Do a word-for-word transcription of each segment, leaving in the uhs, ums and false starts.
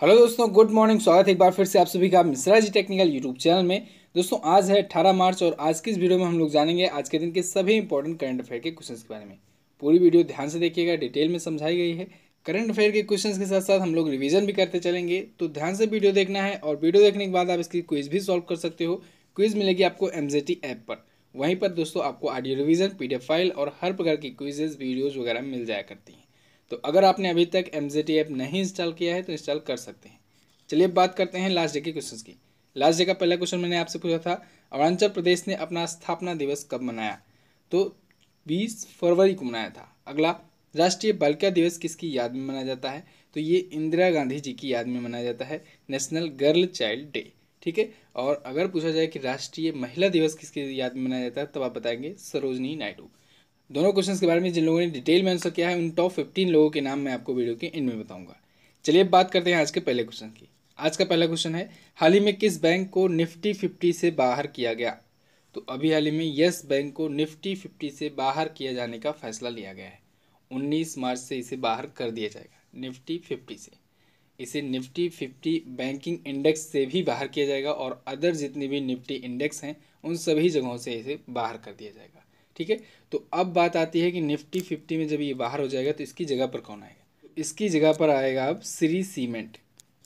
Hello दोस्तों, good morning. स्वागत है एक बार फिर से आप सभी का Mishra ji technical YouTube channel में। दोस्तों आज है अठारह मार्च और आज की इस वीडियो में हम लोग जानेंगे आज के दिन के सभी इंपॉर्टेंट करंट अफेयर के क्वेश्चंस के बारे में। पूरी वीडियो ध्यान से देखिएगा, डिटेल में समझाई गई है। करंट अफेयर के क्वेश्चंस के साथ साथ हम लोग रिविजन भी करते चलेंगे, तो ध्यान से वीडियो देखना है और वीडियो देखने के बाद आप इसकी क्विज भी सॉल्व कर सकते हो। क्विज मिलेगी आपको एमजेटी ऐप पर। वहीं पर दोस्तों आपको ऑडियो रिविजन, पीडीएफ फाइल और हर प्रकार की क्विजेज वीडियोज़ वगैरह मिल जाया करती हैं। तो अगर आपने अभी तक एमजेटी ऐप नहीं इंस्टॉल किया है तो इंस्टॉल कर सकते हैं। चलिए बात करते हैं लास्ट डे के क्वेश्चंस की। लास्ट डे का पहला क्वेश्चन मैंने आपसे पूछा था अरुणाचल प्रदेश ने अपना स्थापना दिवस कब मनाया, तो बीस फरवरी को मनाया था। अगला, राष्ट्रीय बालिका दिवस किसकी याद में मनाया जाता है, तो ये इंदिरा गांधी जी की याद में मनाया जाता है, नेशनल गर्ल चाइल्ड डे। ठीक है। और अगर पूछा जाए कि राष्ट्रीय महिला दिवस किसकी याद में मनाया जाता है, तब आप बताएंगे सरोजनी नायडू। दोनों क्वेश्चंस के बारे में जिन लोगों ने डिटेल में आंसर किया है उन टॉप पंद्रह लोगों के नाम मैं आपको वीडियो के एंड में बताऊंगा। चलिए बात करते हैं आज के पहले क्वेश्चन की। आज का पहला क्वेश्चन है, हाल ही में किस बैंक को निफ्टी फिफ्टी से बाहर किया गया, तो अभी हाल ही में यस बैंक को निफ्टी फिफ्टी से बाहर किया जाने का फैसला लिया गया है। उन्नीस मार्च से इसे बाहर कर दिया जाएगा निफ्टी फिफ्टी से। इसे निफ्टी फिफ्टी बैंकिंग इंडेक्स से भी बाहर किया जाएगा और अदर जितनी भी निफ्टी इंडेक्स हैं उन सभी जगहों से इसे बाहर कर दिया जाएगा। ठीक है। तो अब बात आती है कि निफ्टी फिफ्टी में जब ये बाहर हो जाएगा तो इसकी जगह पर कौन आएगा। इसकी जगह पर आएगा अब श्री सीमेंट।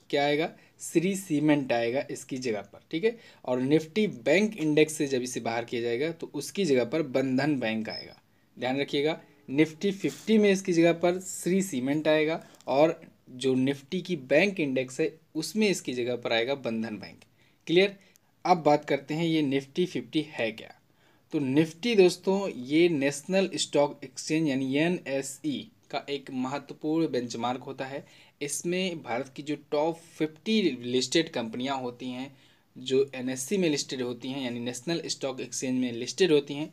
क्या आएगा? श्री सीमेंट आएगा इसकी जगह पर। ठीक है। और निफ्टी बैंक इंडेक्स से जब इसे बाहर किया जाएगा तो उसकी जगह पर बंधन बैंक आएगा। ध्यान रखिएगा, निफ्टी फिफ्टी में इसकी जगह पर श्री सीमेंट आएगा और जो निफ्टी की बैंक इंडेक्स है उसमें इसकी जगह पर आएगा बंधन बैंक। क्लियर। अब बात करते हैं ये निफ्टी फिफ्टी है क्या, तो निफ्टी दोस्तों ये नेशनल स्टॉक एक्सचेंज यानी एनएसई का एक महत्वपूर्ण बेंचमार्क होता है। इसमें भारत की जो टॉप पचास लिस्टेड कंपनियां होती हैं जो एनएसई में लिस्टेड होती हैं यानी नेशनल स्टॉक एक्सचेंज में लिस्टेड होती हैं,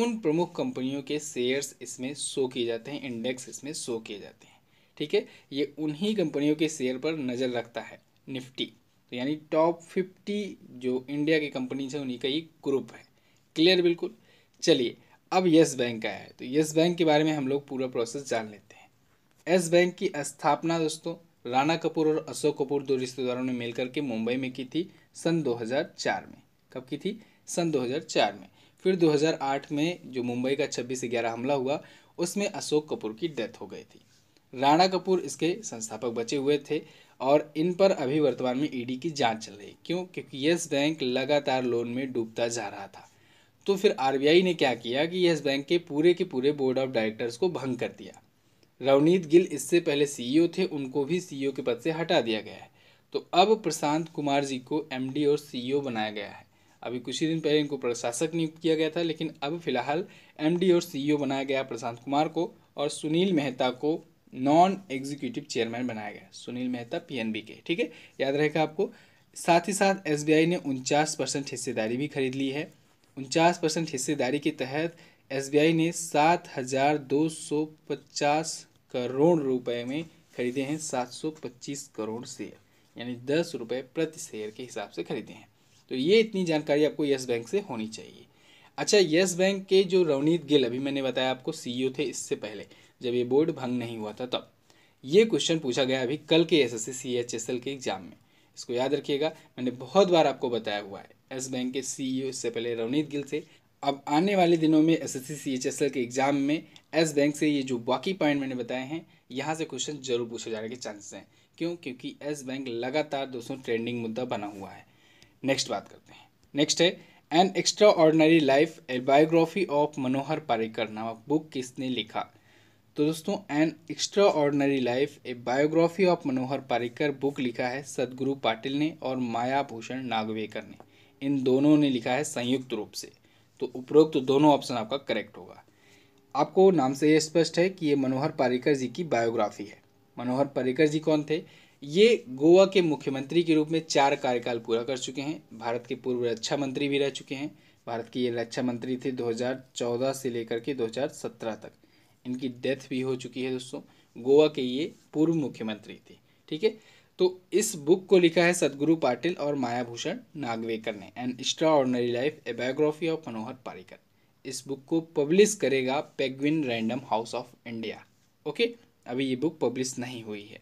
उन प्रमुख कंपनियों के शेयर्स इसमें शो किए जाते हैं, इंडेक्स इसमें शो किए जाते हैं। ठीक है। ये उन्हीं कंपनियों के शेयर पर नज़र रखता है निफ्टी, तो यानी टॉप फिफ्टी जो इंडिया की कंपनीज है उन्हीं का एक ग्रुप है। क्लियर, बिल्कुल। चलिए अब यस बैंक आया है, तो यस बैंक के बारे में हम लोग पूरा प्रोसेस जान लेते हैं। यस बैंक की स्थापना दोस्तों राणा कपूर और अशोक कपूर दो रिश्तेदारों ने मिलकर के मुंबई में की थी सन दो हज़ार चार में। कब की थी? सन दो हज़ार चार में। फिर दो हज़ार आठ में जो मुंबई का छब्बीस ग्यारह हमला हुआ उसमें अशोक कपूर की डेथ हो गई थी। राणा कपूर इसके संस्थापक बचे हुए थे और इन पर अभी वर्तमान में ईडी की जाँच चल रही है। क्यों? क्योंकि यस बैंक लगातार लोन में डूबता जा रहा था। तो फिर आरबीआई ने क्या किया कि यस बैंक के पूरे के पूरे बोर्ड ऑफ डायरेक्टर्स को भंग कर दिया। रवनीत गिल इससे पहले सीईओ थे, उनको भी सीईओ के पद से हटा दिया गया है। तो अब प्रशांत कुमार जी को एमडी और सीईओ बनाया गया है। अभी कुछ ही दिन पहले इनको प्रशासक नियुक्त किया गया था, लेकिन अब फिलहाल एमडी और सीईओ बनाया गया प्रशांत कुमार को, और सुनील मेहता को नॉन एग्जीक्यूटिव चेयरमैन बनाया गया। सुनील मेहता पीएनबी के। ठीक है, याद रहेगा आपको। साथ ही साथ एसबीआई ने उनचास परसेंट हिस्सेदारी भी खरीद ली है। उनचास परसेंट हिस्सेदारी के तहत एसबीआई ने सात हज़ार दो सौ पचास करोड़ रुपए में खरीदे हैं सात सौ पच्चीस करोड़ शेयर, यानी दस रुपये प्रति शेयर के हिसाब से खरीदे हैं। तो ये इतनी जानकारी आपको यस बैंक से होनी चाहिए। अच्छा, यस बैंक के जो रवनीत गिल अभी मैंने बताया आपको सीईओ थे, इससे पहले जब ये बोर्ड भंग नहीं हुआ था तब ये क्वेश्चन पूछा गया अभी कल के S S C C H S L के एग्जाम में। इसको याद रखिएगा, मैंने बहुत बार आपको बताया हुआ है। यस बैंक के सीईओ इससे पहले रवनीत गिल थे। अब आने वाले दिनों में एसएससी सीएचएसएल के एग्जाम में यस बैंक से ये जो बाकी पॉइंट मैंने बताए हैं यहाँ से क्वेश्चन जरूर पूछे जाने के चांसेस हैं। क्यों? क्योंकि यस बैंक लगातार दोस्तों ट्रेंडिंग मुद्दा बना हुआ है। नेक्स्ट बात करते हैं। नेक्स्ट है an extraordinary life a biography of Manohar Parrikar नामक बुक किसने लिखा, तो दोस्तों an extraordinary life a biography of Manohar Parrikar book लिखा है सदगुरु पाटिल ने और माया भूषण नागवेकर ने। इन दोनों ने लिखा है संयुक्त रूप से, तो उपरोक्त तो दोनों ऑप्शन आपका करेक्ट होगा। आपको नाम से ये स्पष्ट है कि ये मनोहर पर्रिकर जी की बायोग्राफी है। मनोहर पर्रिकर जी कौन थे? ये गोवा के मुख्यमंत्री के रूप में चार कार्यकाल पूरा कर चुके हैं। भारत के पूर्व रक्षा मंत्री भी रह चुके हैं। भारत के ये रक्षा मंत्री थे दो हज़ार चौदह से लेकर के दो हज़ार सत्रह तक। इनकी डेथ भी हो चुकी है दोस्तों। गोवा के ये पूर्व मुख्यमंत्री थे। ठीक है। तो इस बुक को लिखा है सदगुरु पाटिल और माया भूषण नागवेकर ने। An extraordinary life a biography of Manohar Parrikar, इस बुक को पब्लिश करेगा Penguin Random House of India. Okay, अभी ये बुक पब्लिश नहीं हुई है।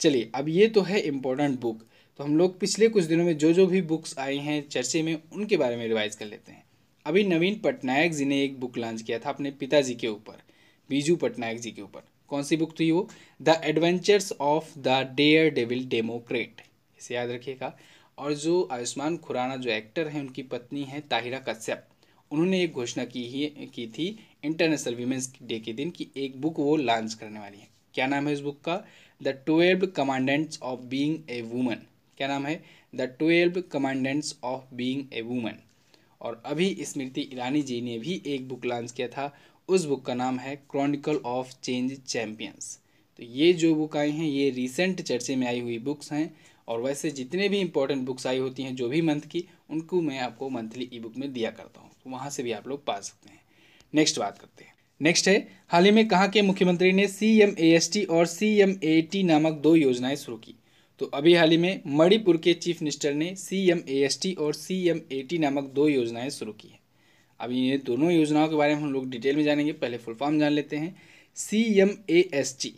चलिए अब ये तो है इम्पोर्टेंट बुक, तो हम लोग पिछले कुछ दिनों में जो जो भी बुक्स आई हैं चर्चे में उनके बारे में रिवाइज कर लेते हैं। अभी नवीन पटनायक जी ने एक बुक लॉन्च किया था अपने पिताजी के ऊपर, बीजू पटनायक जी के ऊपर। कौन सी बुक थी वो? The adventures of the daredevil democrat, इसे याद रखिएगा। और जो आयुष्मान खुराना जो एक्टर हैं उनकी पत्नी है ताहिरा कश्यप, उन्होंने एक घोषणा की ही की थी इंटरनेशनल वीमेंस डे के दिन कि एक बुक वो लॉन्च करने वाली है। क्या नाम है इस बुक का? The twelve commandments of being a woman. क्या नाम है? The twelve commandments of being a woman. और अभी स्मृति ईरानी जी ने भी एक बुक लॉन्च किया था, उस बुक का नाम है क्रॉनिकल ऑफ चेंज चैम्पियंस। तो ये जो बुक आई हैं ये रिसेंट चर्चे में आई हुई बुक्स हैं, और वैसे जितने भी इंपॉर्टेंट बुक्स आई होती हैं जो भी मंथ की, उनको मैं आपको मंथली ई बुक में दिया करता हूँ, तो वहाँ से भी आप लोग पा सकते हैं। नेक्स्ट बात करते हैं, नेक्स्ट है हाल ही में कहाँ के मुख्यमंत्री ने C M A S T और सी एम ए टी नामक दो योजनाएँ शुरू की। तो अभी हाल ही में मणिपुर के चीफ मिनिस्टर ने C M A S T और सी एम ए टी नामक दो योजनाएँ शुरू की हैं। अभी ये दोनों योजनाओं के बारे में हम लोग डिटेल में जानेंगे, पहले फुल फॉर्म जान लेते हैं। C M A S T,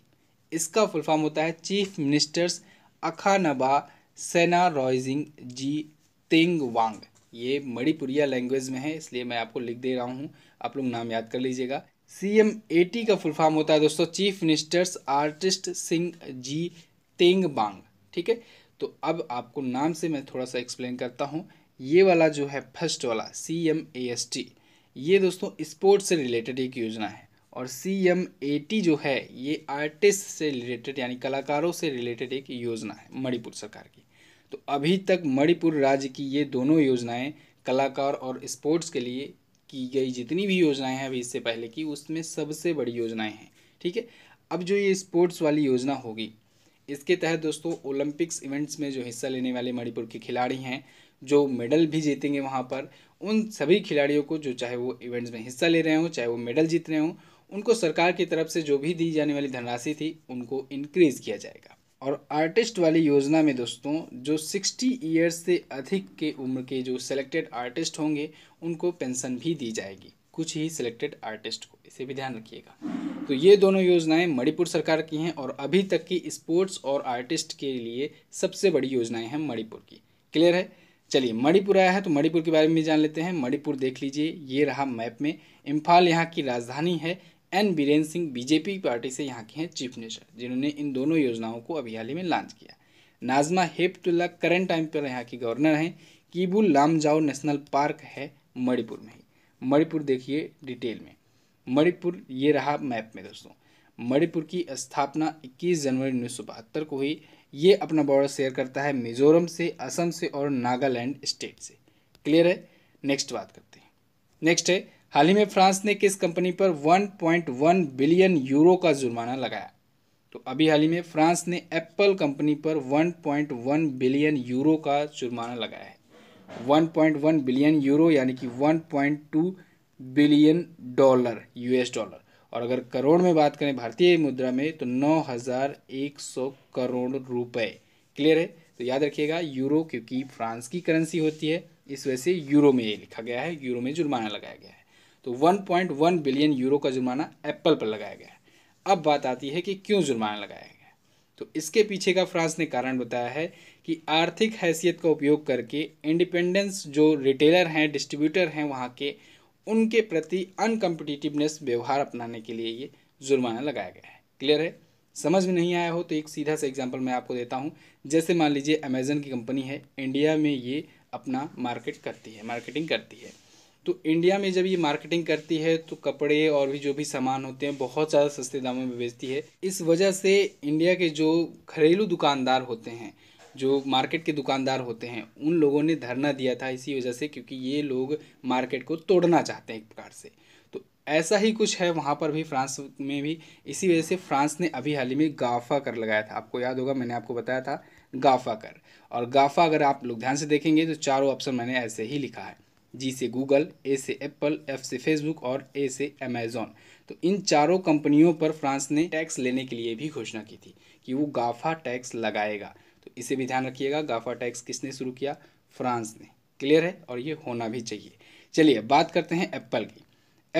इसका फुल फॉर्म होता है चीफ मिनिस्टर्स अखानबा सेना रॉइजिंग जी तेंग वांग। ये मणिपुरिया लैंग्वेज में है, इसलिए मैं आपको लिख दे रहा हूँ, आप लोग नाम याद कर लीजिएगा। सी एम ए टी का फुल फॉर्म होता है दोस्तों chief ministers artist Singh ji Teng Wang, ठीक है। तो अब आपको नाम से मैं थोड़ा सा एक्सप्लेन करता हूँ। ये वाला जो है फर्स्ट वाला C M A S T, ये दोस्तों स्पोर्ट से रिलेटेड एक योजना है, और सी एम ए टी जो है ये आर्टिस्ट से रिलेटेड यानी कलाकारों से रिलेटेड एक योजना है मणिपुर सरकार की। तो अभी तक मणिपुर राज्य की ये दोनों योजनाएं कलाकार और स्पोर्ट्स के लिए की गई जितनी भी योजनाएं हैं अभी इससे पहले की, उसमें सबसे बड़ी योजनाएं हैं, ठीक है। अब जो ये स्पोर्ट्स वाली योजना होगी, इसके तहत दोस्तों ओलंपिक्स इवेंट्स में जो हिस्सा लेने वाले मणिपुर के खिलाड़ी हैं, जो मेडल भी जीतेंगे वहाँ पर, उन सभी खिलाड़ियों को, जो चाहे वो इवेंट्स में हिस्सा ले रहे हों चाहे वो मेडल जीत रहे हों, उनको सरकार की तरफ से जो भी दी जाने वाली धनराशि थी उनको इंक्रीज़ किया जाएगा। और आर्टिस्ट वाली योजना में दोस्तों जो साठ ईयर्स से अधिक के उम्र के जो सेलेक्टेड आर्टिस्ट होंगे उनको पेंशन भी दी जाएगी, कुछ ही सिलेक्टेड आर्टिस्ट को, इसे भी ध्यान रखिएगा। तो ये दोनों योजनाएं मणिपुर सरकार की हैं, और अभी तक की स्पोर्ट्स और आर्टिस्ट के लिए सबसे बड़ी योजनाएं हैं मणिपुर की। क्लियर है? चलिए मणिपुर आया है तो मणिपुर के बारे में जान लेते हैं। मणिपुर देख लीजिए, ये रहा मैप में। इम्फाल यहाँ की राजधानी है। N Biren Singh BJP party से यहाँ के हैं चीफ मिनिस्टर, जिन्होंने इन दोनों योजनाओं को अभी हाल ही में लॉन्च किया। नाजमा हेपतुल्ला करंट टाइम पर यहाँ की गवर्नर हैं। कीबू लामजाओ नेशनल पार्क है मणिपुर में ही। मणिपुर देखिए डिटेल में, मणिपुर ये रहा मैप में दोस्तों। मणिपुर की स्थापना इक्कीस जनवरी उन्नीस सौ बहत्तर को हुई। ये अपना बॉर्डर शेयर करता है मिजोरम से, असम से और नागालैंड स्टेट से। क्लियर है? नेक्स्ट बात करते हैं। नेक्स्ट है हाल ही में फ्रांस ने किस कंपनी पर एक पॉइंट एक बिलियन यूरो का जुर्माना लगाया। तो अभी हाल ही में फ्रांस ने एप्पल कंपनी पर एक पॉइंट एक बिलियन यूरो का जुर्माना लगाया है। एक पॉइंट एक बिलियन यूरो यानी कि एक पॉइंट दो बिलियन डॉलर, यूएस डॉलर। और अगर करोड़ में बात करें भारतीय मुद्रा में तो नौ हज़ार एक सौ करोड़ रुपए। क्लियर है? तो याद रखिएगा यूरो क्योंकि फ्रांस की करेंसी होती है, इस वजह से यूरो में ये लिखा गया है, यूरो में जुर्माना लगाया गया है। तो एक पॉइंट एक बिलियन यूरो का जुर्माना एप्पल पर लगाया गया है। अब बात आती है कि क्यों जुर्माना लगाया गया है। तो इसके पीछे का फ्रांस ने कारण बताया है कि आर्थिक हैसियत का उपयोग करके इंडिपेंडेंस जो रिटेलर हैं, डिस्ट्रीब्यूटर हैं वहाँ के, उनके प्रति अनकम्पिटिटिवनेस व्यवहार अपनाने के लिए ये जुर्माना लगाया गया है। क्लियर है? समझ में नहीं आया हो तो एक सीधा सा एग्जांपल मैं आपको देता हूँ। जैसे मान लीजिए अमेजन की कंपनी है, इंडिया में ये अपना मार्केट करती है, मार्केटिंग करती है। तो इंडिया में जब ये मार्केटिंग करती है तो कपड़े और भी जो भी सामान होते हैं बहुत ज़्यादा सस्ते दामों में बेचती है। इस वजह से इंडिया के जो घरेलू दुकानदार होते हैं, जो मार्केट के दुकानदार होते हैं, उन लोगों ने धरना दिया था इसी वजह से, क्योंकि ये लोग मार्केट को तोड़ना चाहते हैं एक प्रकार से। तो ऐसा ही कुछ है वहाँ पर भी, फ्रांस में भी। इसी वजह से फ्रांस ने अभी हाल ही में गाफा कर लगाया था। आपको याद होगा मैंने आपको बताया था गाफा कर। और गाफा अगर आप लोग ध्यान से देखेंगे तो चारों ऑप्शन मैंने ऐसे ही लिखा है। जी से गूगल, ए से एप्पल, एफ से फेसबुक और ए से अमेज़ॉन। तो इन चारों कंपनियों पर फ्रांस ने टैक्स लेने के लिए भी घोषणा की थी कि वो गाफा टैक्स लगाएगा। तो इसे भी ध्यान रखिएगा, गाफा टैक्स किसने शुरू किया? फ्रांस ने। क्लियर है? और ये होना भी चाहिए। चलिए बात करते हैं एप्पल की।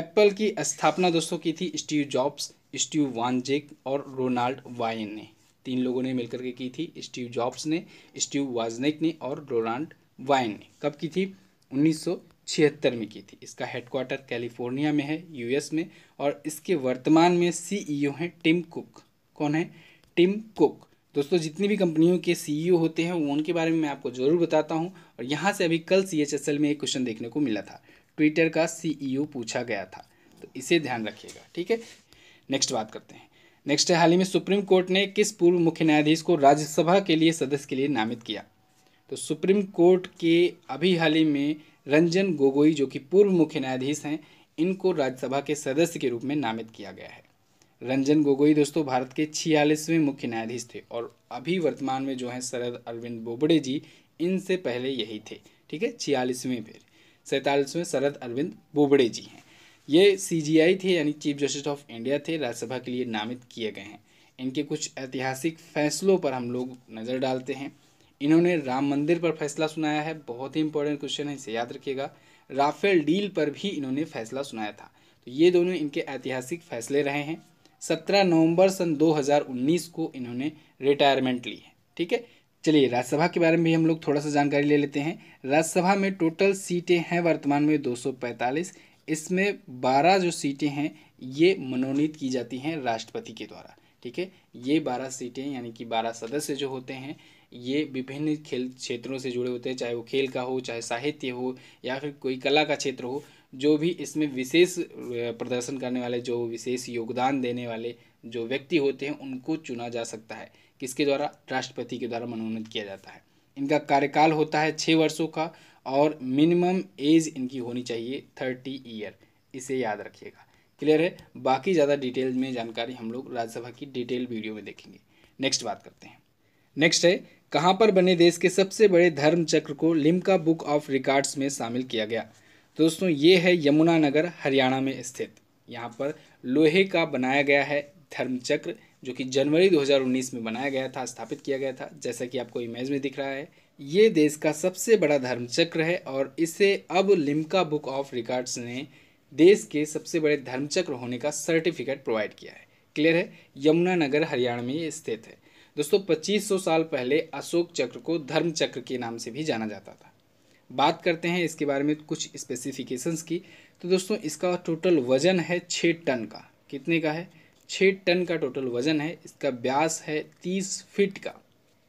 एप्पल की स्थापना दोस्तों की थी स्टीव जॉब्स, स्टीव वॉन्जेक और रोनाल्ड वाइन ने। तीन लोगों ने मिलकर के की थी, स्टीव जॉब्स ने, स्टीव वॉजनिक ने और रोनाल्ड वाइन ने। कब की थी? उन्नीस सौ छिहत्तर में की थी। इसका हेडक्वार्टर कैलिफोर्निया में है, यूएस में, और इसके वर्तमान में सीईओ हैं टिम कुक। कौन है? Tim Cook. दोस्तों जितनी भी कंपनियों के सीईओ होते हैं उनके बारे में मैं आपको ज़रूर बताता हूं। और यहां से अभी कल सीएचएसएल में एक क्वेश्चन देखने को मिला था, ट्विटर का सीईओ पूछा गया था, तो इसे ध्यान रखिएगा, ठीक है। नेक्स्ट बात करते हैं। नेक्स्ट है, हाल ही में सुप्रीम कोर्ट ने किस पूर्व मुख्य न्यायाधीश को राज्यसभा के लिए सदस्य के लिए नामित किया? तो सुप्रीम कोर्ट के अभी हाल ही में रंजन गोगोई, जो कि पूर्व मुख्य न्यायाधीश हैं, इनको राज्यसभा के सदस्य के रूप में नामित किया गया है। रंजन गोगोई दोस्तों भारत के छियालीसवें मुख्य न्यायाधीश थे और अभी वर्तमान में जो हैं शरद अरविंद बोबड़े जी, इनसे पहले यही थे, ठीक है। छियालीसवें, फिर सैंतालीसवें शरद अरविंद बोबड़े जी हैं। ये सीजीआई थे, यानी चीफ जस्टिस ऑफ इंडिया थे, राज्यसभा के लिए नामित किए गए हैं। इनके कुछ ऐतिहासिक फैसलों पर हम लोग नज़र डालते हैं। इन्होंने राम मंदिर पर फैसला सुनाया है, बहुत ही इंपॉर्टेंट क्वेश्चन है, इसे याद रखिएगा। राफेल डील पर भी इन्होंने फैसला सुनाया था। तो ये दोनों इनके ऐतिहासिक फैसले रहे हैं। सत्रह नवंबर सन दो हज़ार उन्नीस को इन्होंने रिटायरमेंट ली है, ठीक है। चलिए राज्यसभा के बारे में भी हम लोग थोड़ा सा जानकारी ले लेते हैं। राज्यसभा में टोटल सीटें हैं वर्तमान में दो सौ पैंतालीस। इसमें बारह जो सीटें हैं ये मनोनीत की जाती हैं राष्ट्रपति के द्वारा, ठीक है। ये बारह सीटें, यानी कि बारह सदस्य जो होते हैं, ये विभिन्न खेल क्षेत्रों से जुड़े होते हैं, चाहे वो खेल का हो, चाहे साहित्य हो, या फिर कोई कला का क्षेत्र हो। जो भी इसमें विशेष प्रदर्शन करने वाले, जो विशेष योगदान देने वाले जो व्यक्ति होते हैं, उनको चुना जा सकता है। किसके द्वारा? राष्ट्रपति के द्वारा मनोनीत किया जाता है। इनका कार्यकाल होता है छः वर्षों का और मिनिमम एज इनकी होनी चाहिए थर्टी ईयर, इसे याद रखिएगा। क्लियर है? बाकी ज़्यादा डिटेल में जानकारी हम लोग राज्यसभा की डिटेल वीडियो में देखेंगे। नेक्स्ट बात करते हैं। नेक्स्ट है, कहाँ पर बने देश के सबसे बड़े धर्म चक्र को लिम्का बुक ऑफ रिकॉर्ड्स में शामिल किया गया? दोस्तों ये है यमुनानगर, हरियाणा में स्थित। यहाँ पर लोहे का बनाया गया है धर्म चक्र, जो कि जनवरी दो हज़ार उन्नीस में बनाया गया था, स्थापित किया गया था। जैसा कि आपको इमेज में दिख रहा है, ये देश का सबसे बड़ा धर्म चक्र है और इसे अब लिम्का बुक ऑफ रिकॉर्ड्स ने देश के सबसे बड़े धर्म चक्र होने का सर्टिफिकेट प्रोवाइड किया है। क्लियर है? यमुनानगर हरियाणा में ये स्थित है। दोस्तों पच्चीस सौ साल पहले अशोक चक्र को धर्म चक्र के नाम से भी जाना जाता था। बात करते हैं इसके बारे में कुछ स्पेसिफिकेशंस की। तो दोस्तों इसका टोटल वजन है छः टन का। कितने का है? छः टन का टोटल वजन है। इसका व्यास है तीस फीट का,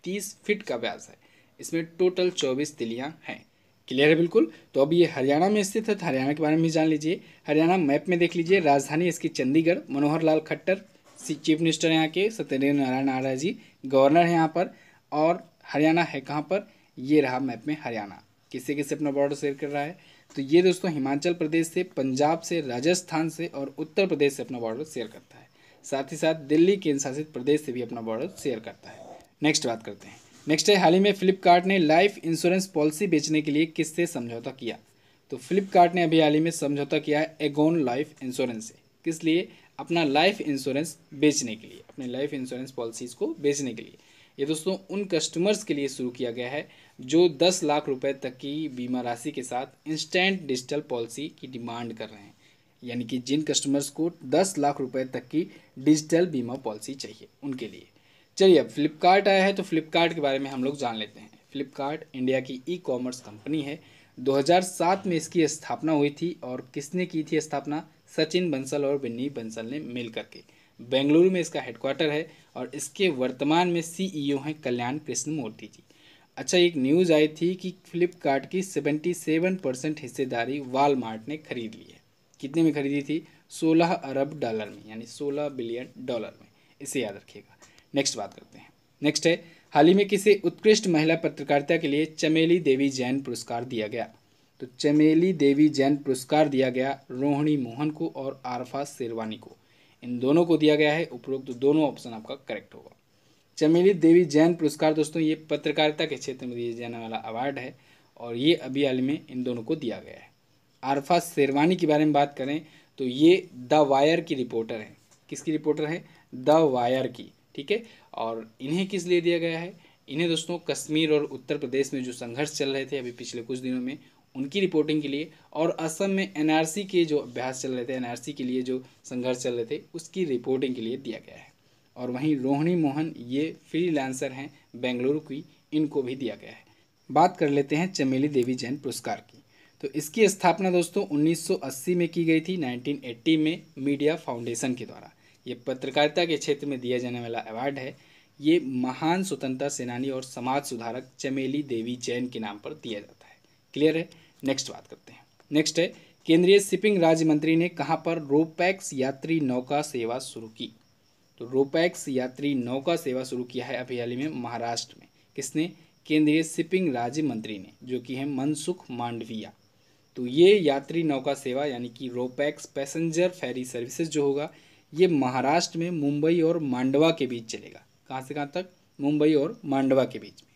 तीस फीट का व्यास है। इसमें टोटल चौबीस तिलियाँ हैं। क्लियर है? बिल्कुल। तो अब ये हरियाणा में स्थित है, तो हरियाणा के बारे में भी जान लीजिए। हरियाणा मैप में देख लीजिए, राजधानी इसकी चंडीगढ़। मनोहर लाल खट्टर चीफ मिनिस्टर यहाँ के, सत्येंद्र नारायण आर्य जी गवर्नर हैं यहाँ पर। और हरियाणा है कहाँ पर? ये रहा मैप में हरियाणा, किससे किससे अपना बॉर्डर शेयर कर रहा है। तो ये दोस्तों हिमाचल प्रदेश से, पंजाब से, राजस्थान से और उत्तर प्रदेश से अपना बॉर्डर शेयर करता है। साथ ही साथ दिल्ली केंद्र शासित प्रदेश से भी अपना बॉर्डर शेयर करता है। नेक्स्ट बात करते हैं। नेक्स्ट है, हाल ही में फ्लिपकार्ट ने लाइफ इंश्योरेंस पॉलिसी बेचने के लिए किससे समझौता किया? तो फ्लिपकार्ट ने अभी हाल ही में समझौता किया है एगोन लाइफ इंश्योरेंस से। किस लिए? अपना लाइफ इंश्योरेंस बेचने के लिए, अपने लाइफ इंश्योरेंस पॉलिसीज़ को बेचने के लिए। ये दोस्तों उन कस्टमर्स के लिए शुरू किया गया है जो दस लाख रुपए तक की बीमा राशि के साथ इंस्टेंट डिजिटल पॉलिसी की डिमांड कर रहे हैं। यानी कि जिन कस्टमर्स को दस लाख रुपए तक की डिजिटल बीमा पॉलिसी चाहिए, उनके लिए। चलिए अब फ्लिपकार्ट आया है तो फ्लिपकार्ट के बारे में हम लोग जान लेते हैं। फ्लिपकार्ट इंडिया की ई कॉमर्स कंपनी है। दो हज़ार सात में इसकी स्थापना हुई थी और किसने की थी स्थापना? सचिन बंसल और बिन्नी बंसल ने मिलकर के। बेंगलुरु में इसका हेडक्वार्टर है और इसके वर्तमान में सीईओ हैं कल्याण कृष्णमूर्ति जी। अच्छा, एक न्यूज़ आई थी कि फ्लिपकार्ट की सतहत्तर परसेंट हिस्सेदारी वालमार्ट ने खरीद ली है। कितने में खरीदी थी? सोलह अरब डॉलर में, यानी सोलह बिलियन डॉलर में, इसे याद रखिएगा। नेक्स्ट बात करते हैं। नेक्स्ट है, हाल ही में किसे उत्कृष्ट महिला पत्रकारिता के लिए चमेली देवी जैन पुरस्कार दिया गया? तो चमेली देवी जैन पुरस्कार दिया गया रोहिणी मोहन को और आरफा शेरवानी को, इन दोनों को दिया गया है। उपरोक्त दोनों ऑप्शन आपका करेक्ट होगा। चमेली देवी जैन पुरस्कार दोस्तों ये पत्रकारिता के क्षेत्र में दिया जाने वाला अवार्ड है और ये अभी हाल में इन दोनों को दिया गया है। आरफा शेरवानी के बारे में बात करें तो ये द वायर की रिपोर्टर हैं। किसकी रिपोर्टर है? द वायर की, ठीक है। और इन्हें किस लिए दिया गया है? इन्हें दोस्तों कश्मीर और उत्तर प्रदेश में जो संघर्ष चल रहे थे अभी पिछले कुछ दिनों में, उनकी रिपोर्टिंग के लिए, और असम में एनआरसी के जो अभ्यास चल रहे थे, एनआरसी के लिए जो संघर्ष चल रहे थे, उसकी रिपोर्टिंग के लिए दिया गया है। और वहीं रोहिणी मोहन ये फ्रीलांसर हैं बेंगलुरु की, इनको भी दिया गया है। बात कर लेते हैं चमेली देवी जैन पुरस्कार की। तो इसकी स्थापना दोस्तों उन्नीस सौ अस्सी में की गई थी। उन्नीस सौ अस्सी में मीडिया फाउंडेशन के द्वारा ये पत्रकारिता के क्षेत्र में दिया जाने वाला अवार्ड है। ये महान स्वतंत्रता सेनानी और समाज सुधारक चमेली देवी जैन के नाम पर दिया जाता है। क्लियर है। नेक्स्ट बात करते हैं। नेक्स्ट है केंद्रीय शिपिंग राज्य मंत्री ने कहाँ पर रोपैक्स यात्री नौका सेवा शुरू की। तो रोपैक्स यात्री नौका सेवा शुरू किया है अभी हाल ही में महाराष्ट्र में। किसने? केंद्रीय शिपिंग राज्य मंत्री ने, जो कि है मनसुख मांडविया। तो ये यात्री नौका सेवा यानी कि रोपैक्स पैसेंजर फेरी सर्विसेज जो होगा ये महाराष्ट्र में मुंबई और मांडवा के बीच चलेगा। कहाँ से कहाँ तक? मुंबई और मांडवा के बीच में।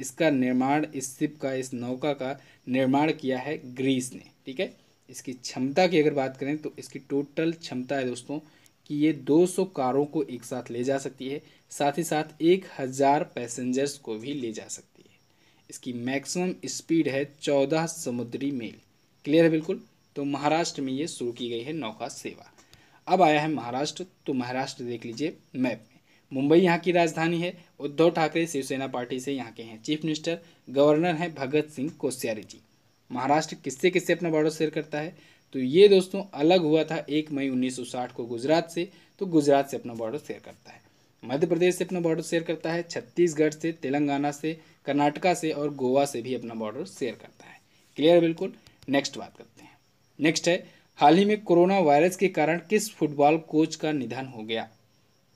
इसका निर्माण, इस शिप का, इस नौका का निर्माण किया है ग्रीस ने। ठीक है। इसकी क्षमता की अगर बात करें तो इसकी टोटल क्षमता है दोस्तों कि ये दो सौ कारों को एक साथ ले जा सकती है, साथ ही साथ एक हज़ार पैसेंजर्स को भी ले जा सकती है। इसकी मैक्सिमम स्पीड है चौदह समुद्री मील। क्लियर है बिल्कुल। तो महाराष्ट्र में ये शुरू की गई है नौका सेवा। अब आया है महाराष्ट्र, तो महाराष्ट्र देख लीजिए मैप में। मुंबई यहाँ की राजधानी है। उद्धव ठाकरे शिवसेना पार्टी से यहाँ के हैं चीफ मिनिस्टर। गवर्नर हैं भगत सिंह कोश्यारी जी। महाराष्ट्र किससे किससे अपना बॉर्डर शेयर करता है? तो ये दोस्तों अलग हुआ था एक मई उन्नीस सौ साठ को गुजरात से, तो गुजरात से अपना बॉर्डर शेयर करता है। मध्य प्रदेश से अपना बॉर्डर शेयर करता है, छत्तीसगढ़ से, तेलंगाना से, कर्नाटका से और गोवा से भी अपना बॉर्डर शेयर करता है। क्लियर है बिल्कुल। नेक्स्ट बात करते हैं। नेक्स्ट है हाल ही में कोरोना वायरस के कारण किस फुटबॉल कोच का निधन हो गया।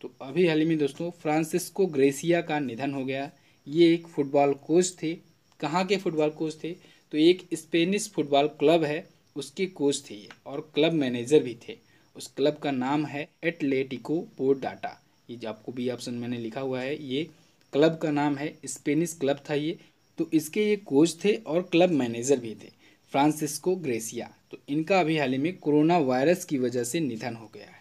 तो अभी हाल ही में दोस्तों फ्रांसिस्को ग्रेसिया का निधन हो गया। ये एक फुटबॉल कोच थे। कहाँ के फुटबॉल कोच थे? तो एक स्पेनिश फुटबॉल क्लब है उसके कोच थे ये और क्लब मैनेजर भी थे। उस क्लब का नाम है एटलेटिको पोर्टाटा। ये आपको बी ऑप्शन मैंने लिखा हुआ है। ये क्लब का नाम है, स्पेनिश क्लब था ये। तो इसके ये कोच थे और क्लब मैनेजर भी थे फ्रांसिस्को ग्रेसिया। तो इनका अभी हाल ही में कोरोना वायरस की वजह से निधन हो गया है।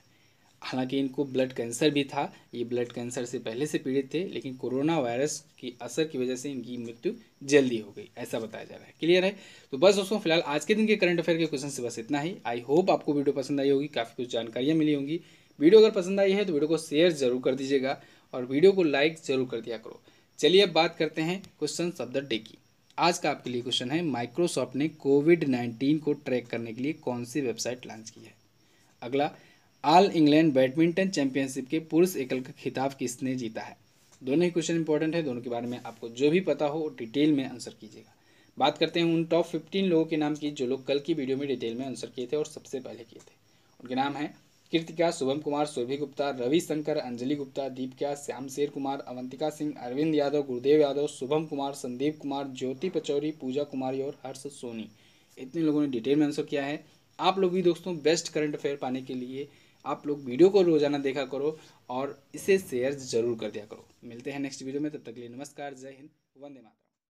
हालांकि इनको ब्लड कैंसर भी था, ये ब्लड कैंसर से पहले से पीड़ित थे, लेकिन कोरोना वायरस की असर की वजह से इनकी मृत्यु जल्दी हो गई, ऐसा बताया जा रहा है। क्लियर है। तो बस दोस्तों फिलहाल आज के दिन के करंट अफेयर के क्वेश्चन से बस इतना ही। आई होप आपको वीडियो पसंद आई होगी, काफ़ी कुछ जानकारियाँ मिली होंगी। वीडियो अगर पसंद आई है तो वीडियो को शेयर जरूर कर दीजिएगा और वीडियो को लाइक जरूर कर दिया करो। चलिए अब बात करते हैं क्वेश्चन ऑफ द डे की। आज का आपके लिए क्वेश्चन है, माइक्रोसॉफ्ट ने कोविड नाइन्टीन को ट्रैक करने के लिए कौन सी वेबसाइट लॉन्च की है। अगला, ऑल इंग्लैंड बैडमिंटन चैंपियनशिप के पुरुष एकल का खिताब किसने जीता है। दोनों ही क्वेश्चन इंपॉर्टेंट है, दोनों के बारे में आपको जो भी पता हो डिटेल में आंसर कीजिएगा। बात करते हैं उन टॉप पंद्रह लोगों के नाम की जो लोग कल की वीडियो में डिटेल में आंसर किए थे और सबसे पहले किए थे। उनके नाम हैं कृतिका, शुभम कुमार, सुरभि गुप्ता, रवि शंकर, अंजलि गुप्ता, दीपिका, श्याम शेर कुमार, अवंतिका सिंह, अरविंद यादव, गुरुदेव यादव, शुभम कुमार, संदीप कुमार, ज्योति पचौरी, पूजा कुमारी और हर्ष सोनी। इतने लोगों ने डिटेल में आंसर किया है। आप लोग भी दोस्तों बेस्ट करंट अफेयर पाने के लिए आप लोग वीडियो को रोजाना देखा करो और इसे शेयर जरूर कर दिया करो। मिलते हैं नेक्स्ट वीडियो में, तब तक के लिए नमस्कार, जय हिंद, वंदे मातरम।